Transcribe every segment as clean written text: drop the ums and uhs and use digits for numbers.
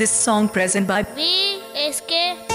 This song present by VSK.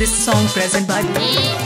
This song present by